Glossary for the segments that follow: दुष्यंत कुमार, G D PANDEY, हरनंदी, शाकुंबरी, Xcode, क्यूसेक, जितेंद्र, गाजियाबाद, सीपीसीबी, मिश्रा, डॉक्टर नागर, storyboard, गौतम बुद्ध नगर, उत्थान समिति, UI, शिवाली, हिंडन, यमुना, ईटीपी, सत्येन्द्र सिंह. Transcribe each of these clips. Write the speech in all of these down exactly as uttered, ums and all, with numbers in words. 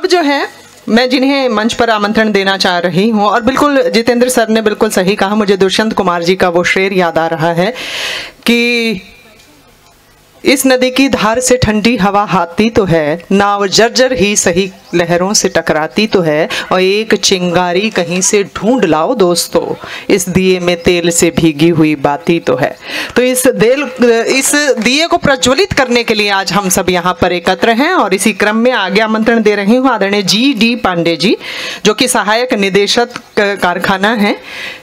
अब जो है मैं जिन्हें मंच पर आमंत्रण देना चाह रही हूं, और बिल्कुल जितेंद्र सर ने बिल्कुल सही कहा, मुझे दुष्यंत कुमार जी का वो शेर याद आ रहा है कि इस नदी की धार से ठंडी हवा आती तो है, नाव जर्जर ही सही लहरों से टकराती तो है, और एक चिंगारी कहीं से ढूंढ लाओ दोस्तों, इस दिए में तेल से भीगी हुई बाती तो है। तो इस देल इस दिए को प्रज्वलित करने के लिए आज हम सब यहाँ पर एकत्र हैं, और इसी क्रम में आगे आमंत्रण दे रही हूँ आदरणीय जी डी पांडे जी, जो कि सहायक निदेशक कारखाना है।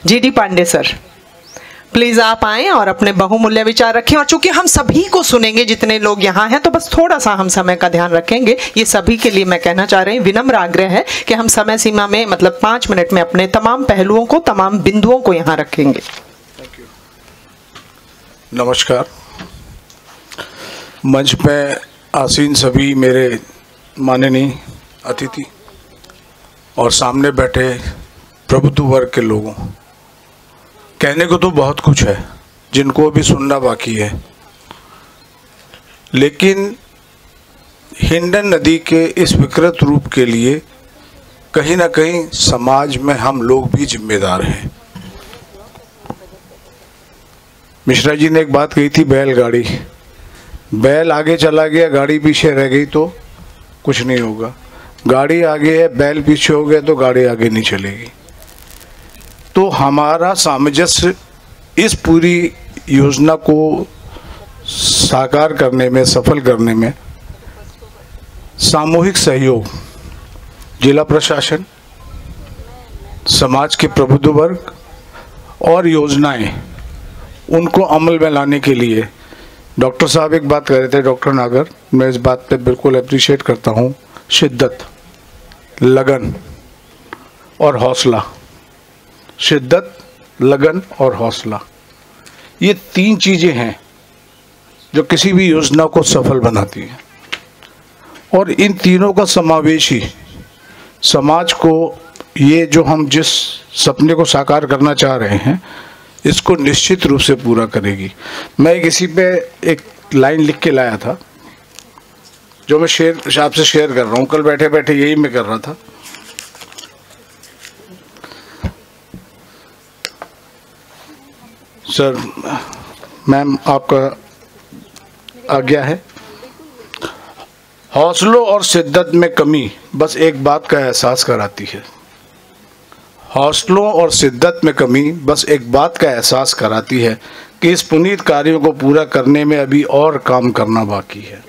G D Pandey sir, please आप आएँ और अपने बहुमूल्य विचार रखें, और चूंकि हम सभी को सुनेंगे जितने लोग यहाँ हैं, तो बस थोड़ा सा हम समय का ध्यान रखेंगे। ये सभी के लिए मैं कहना चाह रही हूँ, विनम्र आग्रह है कि हम समय सीमा में, मतलब पाँच मिनट में, अपने तमाम पहलुओं को, तमाम बिंदुओं को यहाँ रखेंगे। नमस्कार। मंच पे आसीन सभी मेरे माननीय अतिथि और सामने बैठे प्रबुद्ध वर्ग के लोगों, कहने को तो बहुत कुछ है जिनको भी सुनना बाकी है, लेकिन हिंडन नदी के इस विकृत रूप के लिए कहीं ना कहीं समाज में हम लोग भी जिम्मेदार हैं। मिश्रा जी ने एक बात कही थी, बैलगाड़ी, बैल आगे चला गया, गाड़ी पीछे रह गई तो कुछ नहीं होगा। गाड़ी आगे है, बैल पीछे हो गया तो गाड़ी आगे नहीं चलेगी। तो हमारा सामंजस्य इस पूरी योजना को साकार करने में, सफल करने में सामूहिक सहयोग जिला प्रशासन, समाज के प्रबुद्ध वर्ग और योजनाएं, उनको अमल में लाने के लिए डॉक्टर साहब एक बात कह रहे थे, डॉक्टर नागर, मैं इस बात पे बिल्कुल अप्रिशिएट करता हूँ, शिद्दत, लगन और हौसला। शिद्दत, लगन और हौसला, ये तीन चीज़ें हैं जो किसी भी योजना को सफल बनाती हैं, और इन तीनों का समावेश ही समाज को, ये जो हम जिस सपने को साकार करना चाह रहे हैं, इसको निश्चित रूप से पूरा करेगी। मैं इसी पे एक लाइन लिख के लाया था जो मैं शेयर आपसे शेयर कर रहा हूँ, कल बैठे बैठे यही मैं कर रहा था। सर, मैम, आपका आज्ञा है। हौसलों और शिद्दत में कमी बस एक बात का एहसास कराती है, हौसलों और शिद्दत में कमी बस एक बात का एहसास कराती है कि इस पुनीत कार्यों को पूरा करने में अभी और काम करना बाकी है।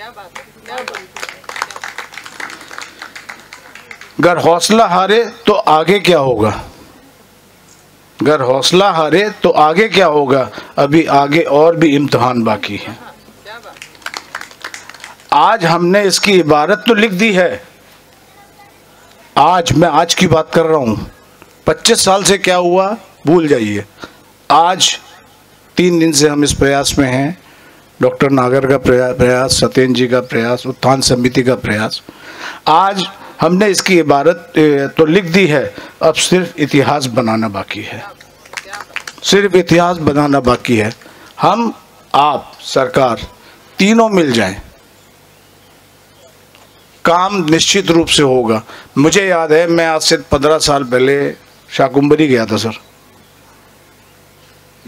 अगर हौसला हारे तो आगे क्या होगा, अगर हौसला हारे तो आगे क्या होगा, अभी आगे और भी इम्तिहान बाकी है। आज हमने इसकी इबारत तो लिख दी है, आज, मैं आज की बात कर रहा हूँ, पच्चीस साल से क्या हुआ भूल जाइए, आज तीन दिन से हम इस प्रयास में हैं, डॉक्टर नागर का प्रयास, सत्येंद्र जी का प्रयास, उत्थान समिति का प्रयास, आज हमने इसकी इबारत तो लिख दी है, अब सिर्फ इतिहास बनाना बाकी है, सिर्फ इतिहास बनाना बाकी है। हम, आप, सरकार, तीनों मिल जाएं, काम निश्चित रूप से होगा। मुझे याद है, मैं आज से पंद्रह साल पहले शाकुंबरी गया था सर,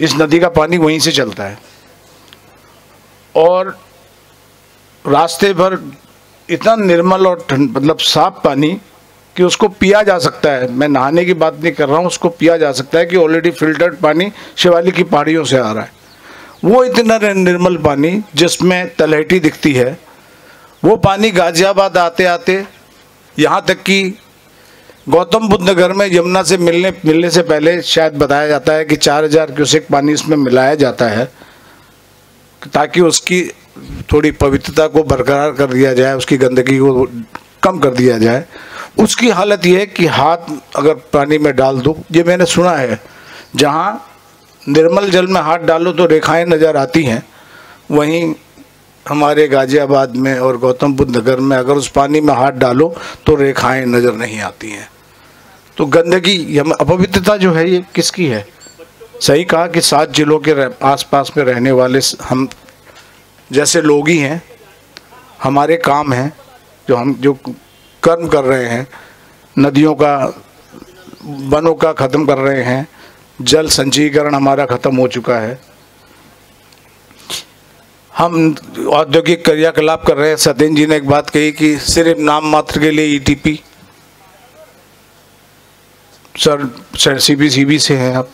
इस नदी का पानी वहीं से चलता है, और रास्ते भर इतना निर्मल और ठंड, मतलब साफ पानी कि उसको पिया जा सकता है, मैं नहाने की बात नहीं कर रहा हूँ, उसको पिया जा सकता है कि ऑलरेडी फिल्टर्ड पानी शिवाली की पहाड़ियों से आ रहा है। वो इतना निर्मल पानी जिसमें तलहटी दिखती है, वो पानी गाजियाबाद आते आते यहाँ तक कि गौतम बुद्ध नगर में यमुना से मिलने मिलने से पहले शायद बताया जाता है कि चार हज़ार क्यूसेक पानी इसमें मिलाया जाता है ताकि उसकी थोड़ी पवित्रता को बरकरार कर दिया जाए, उसकी गंदगी को कम कर दिया जाए। उसकी हालत यह है कि हाथ अगर पानी में डाल दो, ये मैंने सुना है, जहाँ निर्मल जल में हाथ डालो तो रेखाएं नज़र आती हैं, वहीं हमारे गाजियाबाद में और गौतम बुद्ध नगर में अगर उस पानी में हाथ डालो तो रेखाएं नज़र नहीं आती हैं। तो गंदगी, अपवित्रता जो है, ये किसकी है? सही कहा कि सात जिलों के आस पास में रहने वाले हम जैसे लोग ही हैं, हमारे काम हैं जो हम जो कर्म कर रहे हैं, नदियों का, वनों का खत्म कर रहे हैं, जल संचयीकरण हमारा खत्म हो चुका है, हम औद्योगिक क्रियाकलाप कर रहे हैं। सत्येंद्र जी ने एक बात कही कि सिर्फ नाम मात्र के लिए E T P, sir sir C P C B से हैं आप।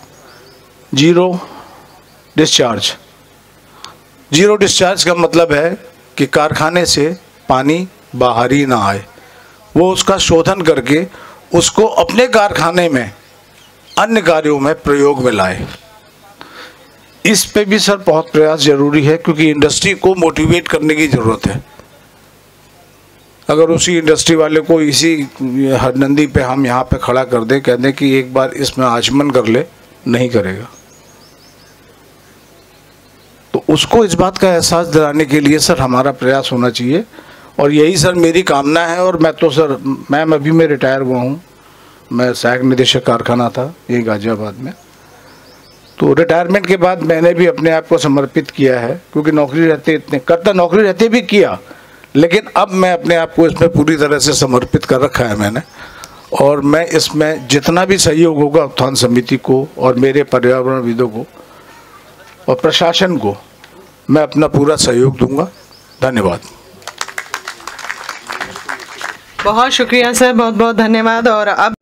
जीरो डिस्चार्ज, जीरो डिस्चार्ज का मतलब है कि कारखाने से पानी बाहर ही ना आए, वो उसका शोधन करके उसको अपने कारखाने में अन्य कार्यों में प्रयोग में लाए। इस पे भी सर बहुत प्रयास जरूरी है, क्योंकि इंडस्ट्री को मोटिवेट करने की ज़रूरत है। अगर उसी इंडस्ट्री वाले को इसी हरनंदी पे हम यहाँ पे खड़ा कर दें, कह दें कि एक बार इसमें आचमन कर ले, नहीं करेगा। तो उसको इस बात का एहसास दिलाने के लिए सर हमारा प्रयास होना चाहिए, और यही सर मेरी कामना है। और मैं तो सर मैम अभी मैं रिटायर हुआ हूँ, मैं सहायक निदेशक कारखाना था यही गाजियाबाद में, तो रिटायरमेंट के बाद मैंने भी अपने आप को समर्पित किया है, क्योंकि नौकरी रहते इतने करता नौकरी रहते भी किया, लेकिन अब मैं अपने आप को इसमें पूरी तरह से समर्पित कर रखा है मैंने। और मैं इसमें जितना भी सहयोग होगा उत्थान समिति को और मेरे पर्यावरणविदों को और प्रशासन को मैं अपना पूरा सहयोग दूंगा। धन्यवाद, बहुत शुक्रिया सर, बहुत बहुत धन्यवाद। और अब